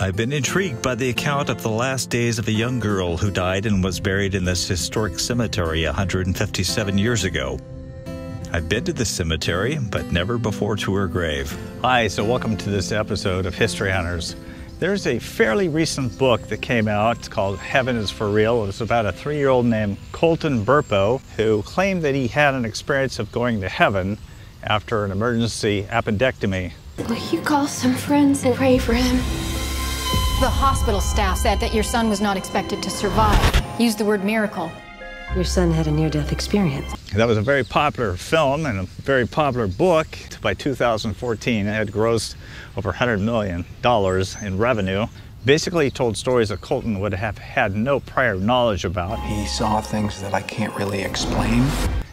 I've been intrigued by the account of the last days of a young girl who died and was buried in this historic cemetery 157 years ago. I've been to the cemetery, but never before to her grave. Hi, so welcome to this episode of History Hunters. There's a fairly recent book that came out. It's called Heaven is for Real. It's about a 3-year-old named Colton Burpo who claimed that he had an experience of going to heaven after an emergency appendectomy. Will you call some friends and pray for him? The hospital staff said that your son was not expected to survive. Use the word miracle. Your son had a near-death experience. That was a very popular film and a very popular book. By 2014, it had grossed over $100 million in revenue. Basically, he told stories that Colton would have had no prior knowledge about. He saw things that I can't really explain.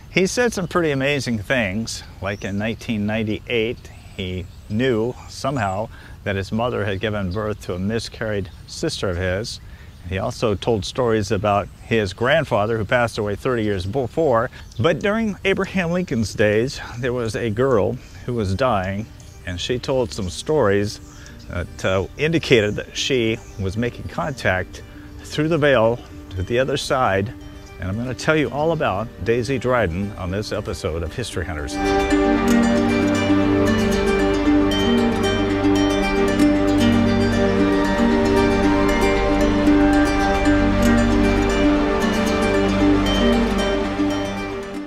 He said some pretty amazing things, like in 1998, he knew somehow that his mother had given birth to a miscarried sister of his. He also told stories about his grandfather, who passed away 30 years before. But during Abraham Lincoln's days, there was a girl who was dying, and she told some stories that indicated that she was making contact through the veil to the other side. And I'm going to tell you all about Daisy Dryden on this episode of History Hunters.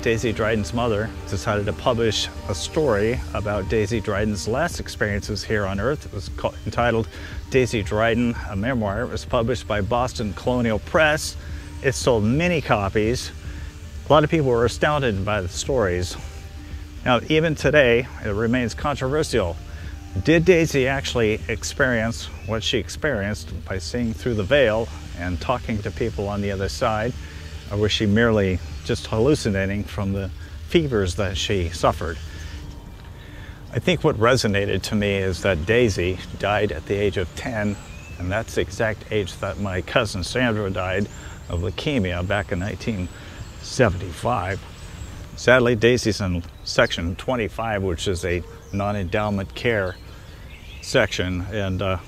Daisy Dryden's mother decided to publish a story about Daisy Dryden's last experiences here on Earth. It was entitled Daisy Dryden, a Memoir. It was published by Boston Colonial Press. It sold many copies. A lot of people were astounded by the stories. Now, even today, it remains controversial. Did Daisy actually experience what she experienced by seeing through the veil and talking to people on the other side? Or was she merely just hallucinating from the fevers that she suffered? I think what resonated to me is that Daisy died at the age of 10, and that's the exact age that my cousin Sandra died of leukemia back in 1975. Sadly, Daisy's in section 25, which is a non-endowment care section, and a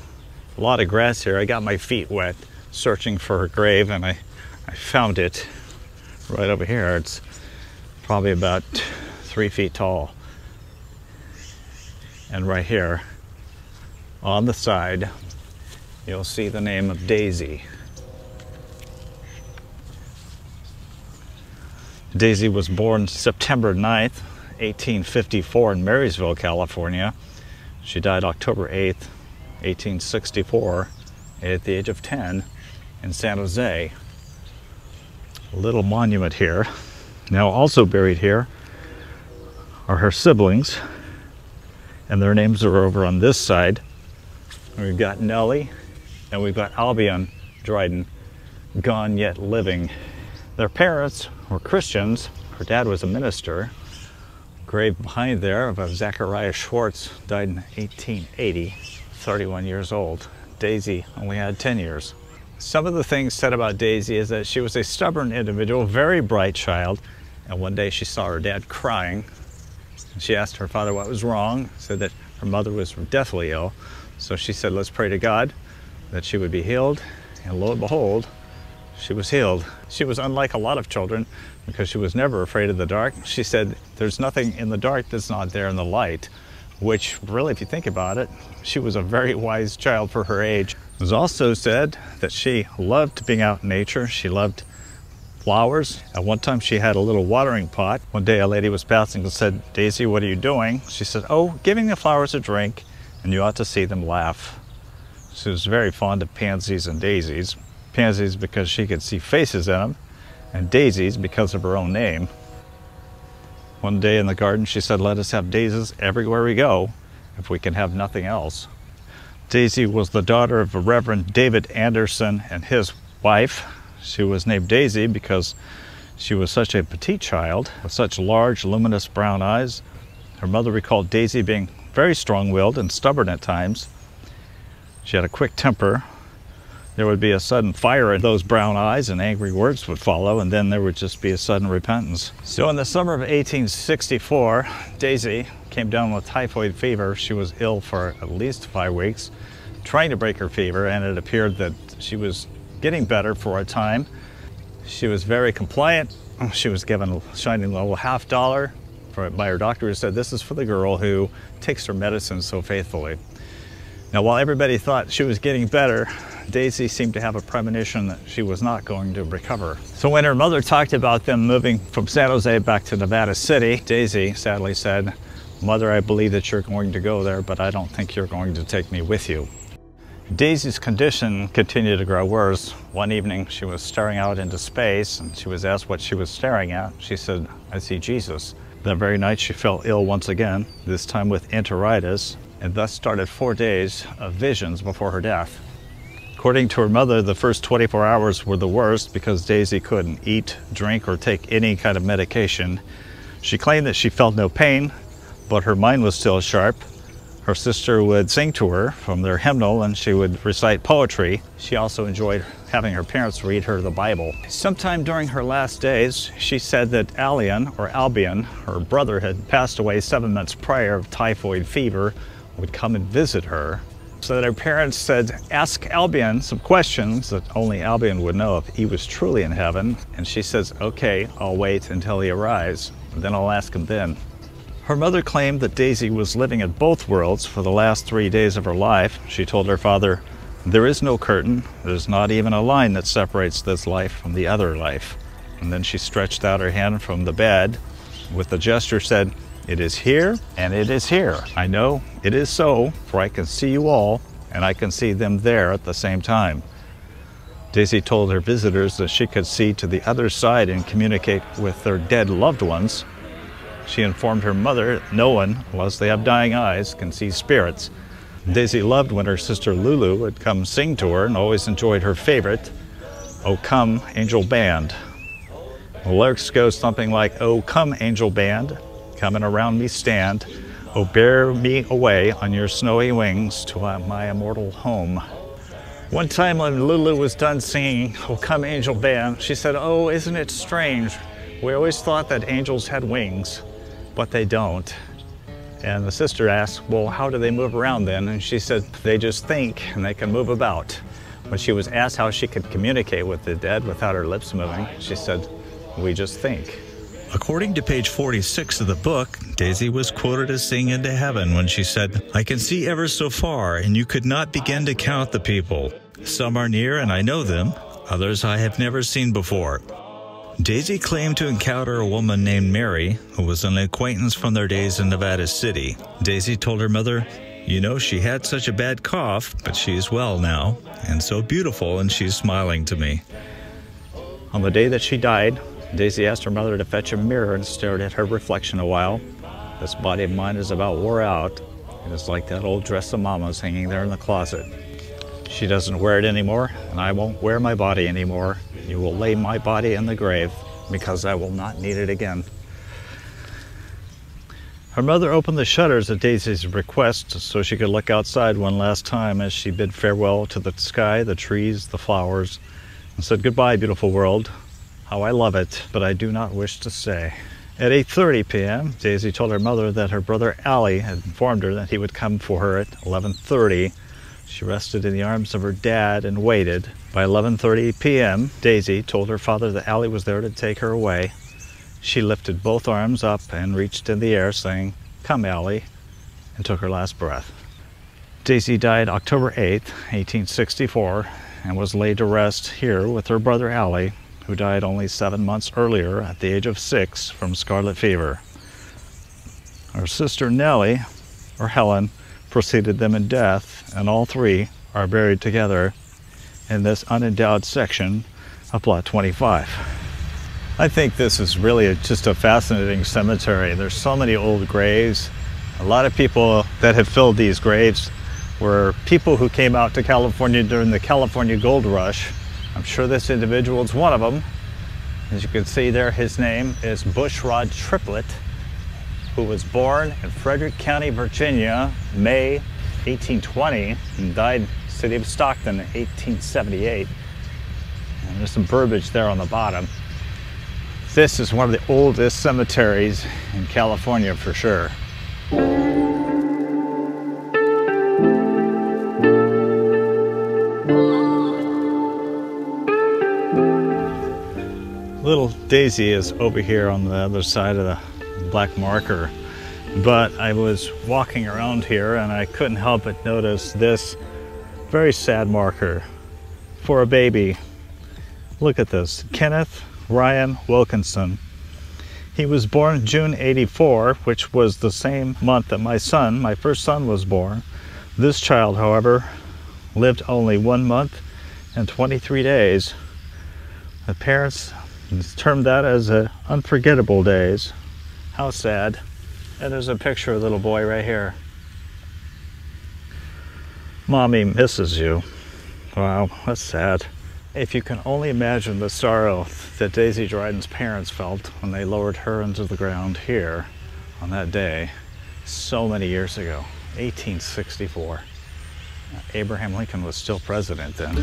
lot of grass here. I got my feet wet searching for her grave, and I found it. Right over here, it's probably about 3 feet tall. And right here, on the side, you'll see the name of Daisy. Daisy was born September 9th, 1854 in Marysville, California. She died October 8th, 1864 at the age of 10 in San Jose. A little monument here. Now also buried here are her siblings, and their names are over on this side. We've got Nellie and we've got Albion Dryden, gone yet living. Their parents were Christians. Her dad was a minister. Grave behind there of Zachariah Schwartz, died in 1880, 31 years old. Daisy only had 10 years. Some of the things said about Daisy is that she was a stubborn individual, very bright child, and one day she saw her dad crying. She asked her father what was wrong, said that her mother was deathly ill. So she said, let's pray to God that she would be healed, and lo and behold, she was healed. She was unlike a lot of children because she was never afraid of the dark. She said, there's nothing in the dark that's not there in the light, which really, if you think about it, she was a very wise child for her age. It was also said that she loved being out in nature. She loved flowers. At one time she had a little watering pot. One day a lady was passing and said, Daisy, what are you doing? She said, oh, giving the flowers a drink, and you ought to see them laugh. She was very fond of pansies and daisies. Pansies because she could see faces in them, and daisies because of her own name. One day in the garden she said, let us have daisies everywhere we go if we can have nothing else. Daisy was the daughter of Reverend David Anderson and his wife. She was named Daisy because she was such a petite child with such large, luminous brown eyes. Her mother recalled Daisy being very strong-willed and stubborn at times. She had a quick temper. There would be a sudden fire in those brown eyes, and angry words would follow, and then there would just be a sudden repentance. So in the summer of 1864, Daisy came down with typhoid fever. She was ill for at least 5 weeks. trying to break her fever, and it appeared that she was getting better for a time. She was very compliant. She was given a shining little $50 by her doctor, who said, "This is for the girl who takes her medicine so faithfully." Now, while everybody thought she was getting better, Daisy seemed to have a premonition that she was not going to recover. So when her mother talked about them moving from San Jose back to Nevada City, Daisy sadly said, "Mother, I believe that you're going to go there, but I don't think you're going to take me with you." Daisy's condition continued to grow worse. One evening, she was staring out into space, and she was asked what she was staring at. She said, "I see Jesus." That very night, she fell ill once again, this time with enteritis, and thus started 4 days of visions before her death. According to her mother, the first 24 hours were the worst because Daisy couldn't eat, drink, or take any kind of medication. She claimed that she felt no pain, but her mind was still sharp. Her sister would sing to her from their hymnal, and she would recite poetry. She also enjoyed having her parents read her the Bible. Sometime during her last days, she said that Albion, her brother, had passed away 7 months prior of typhoid fever, would come and visit her. So that her parents said, "Ask Albion some questions that only Albion would know if he was truly in heaven." And she says, "Okay, I'll wait until he arrives, and then I'll ask him then." Her mother claimed that Daisy was living in both worlds for the last 3 days of her life. She told her father, "There is no curtain. There's not even a line that separates this life from the other life." And then she stretched out her hand from the bed with a gesture, said, "It is here, and it is here. I know it is so, for I can see you all, and I can see them there at the same time." Daisy told her visitors that she could see to the other side and communicate with their dead loved ones. She informed her mother no one, unless they have dying eyes, can see spirits. Daisy loved when her sister Lulu would come sing to her and always enjoyed her favorite, "O Come, Angel Band." The lyrics go something like, "O come, angel band, come and around me stand. Oh, bear me away on your snowy wings to my immortal home." One time when Lulu was done singing "Oh, Come Angel Band," she said, "Oh, isn't it strange? We always thought that angels had wings, but they don't." And the sister asked, "Well, how do they move around then?" And she said, "They just think and they can move about." When she was asked how she could communicate with the dead without her lips moving, she said, "We just think." According to page 46 of the book, Daisy was quoted as seeing into heaven when she said, "I can see ever so far, and you could not begin to count the people. Some are near, and I know them. Others I have never seen before." Daisy claimed to encounter a woman named Mary, who was an acquaintance from their days in Nevada City. Daisy told her mother, "You know, she had such a bad cough, but she's well now, and so beautiful, and she's smiling to me." On the day that she died, Daisy asked her mother to fetch a mirror and stared at her reflection a while. "This body of mine is about wore out. It is like that old dress of Mama's hanging there in the closet. She doesn't wear it anymore, and I won't wear my body anymore. You will lay my body in the grave, because I will not need it again." Her mother opened the shutters at Daisy's request so she could look outside one last time as she bid farewell to the sky, the trees, the flowers, and said, "Goodbye, beautiful world. How I love it, but I do not wish to stay." At 8:30 p.m., Daisy told her mother that her brother Allie had informed her that he would come for her at 11:30. She rested in the arms of her dad and waited. By 11:30 p.m., Daisy told her father that Allie was there to take her away. She lifted both arms up and reached in the air, saying, "Come, Allie," and took her last breath. Daisy died October 8, 1864, and was laid to rest here with her brother Allie, who died only 7 months earlier at the age of 6 from scarlet fever. Her sister Nellie, or Helen, preceded them in death, and all three are buried together in this unendowed section of Plot 25. I think this is really just a fascinating cemetery. There's so many old graves. A lot of people that have filled these graves were people who came out to California during the California Gold Rush. I'm sure this individual is one of them. As you can see there, his name is Bushrod Triplett, who was born in Frederick County, Virginia, May 1820, and died in the city of Stockton in 1878. And there's some verbiage there on the bottom. This is one of the oldest cemeteries in California for sure. Daisy is over here on the other side of the black marker. But I was walking around here and I couldn't help but notice this very sad marker for a baby. Look at this, Kenneth Ryan Wilkinson. He was born June '84, which was the same month that my first son was born. This child, however, lived only 1 month and 23 days. The parents termed that as unforgettable days. How sad. And there's a picture of the little boy right here. Mommy misses you. Wow, that's sad. If you can only imagine the sorrow that Daisy Dryden's parents felt when they lowered her into the ground here on that day, so many years ago, 1864. Abraham Lincoln was still president then.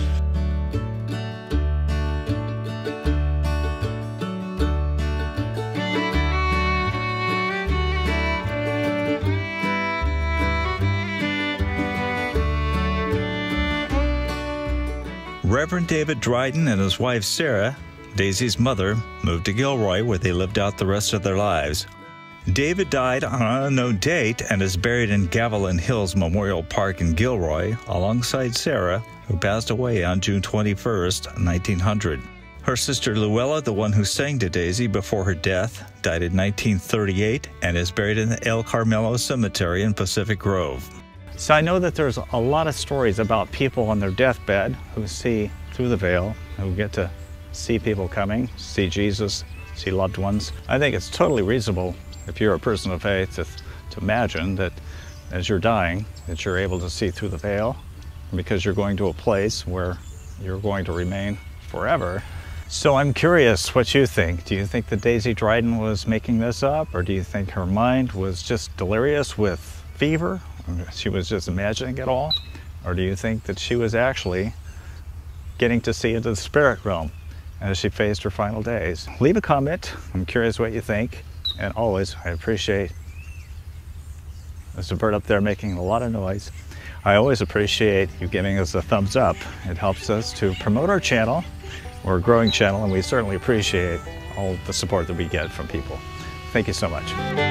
Reverend David Dryden and his wife Sarah, Daisy's mother, moved to Gilroy, where they lived out the rest of their lives. David died on an unknown date and is buried in Gavilan Hills Memorial Park in Gilroy, alongside Sarah, who passed away on June 21, 1900. Her sister Luella, the one who sang to Daisy before her death, died in 1938 and is buried in the El Carmelo Cemetery in Pacific Grove. So I know that there's a lot of stories about people on their deathbed who see through the veil, who get to see people coming, see Jesus, see loved ones. I think it's totally reasonable, if you're a person of faith, to imagine that as you're dying, that you're able to see through the veil, because you're going to a place where you're going to remain forever. So I'm curious what you think. Do you think that Daisy Dryden was making this up, or do you think her mind was just delirious with fever? She was just imagining it all? Or do you think that she was actually getting to see into the spirit realm as she faced her final days? Leave a comment. I'm curious what you think. And always, I appreciate... There's a bird up there making a lot of noise. I always appreciate you giving us a thumbs up. It helps us to promote our channel. We're a growing channel, and we certainly appreciate all the support that we get from people. Thank you so much.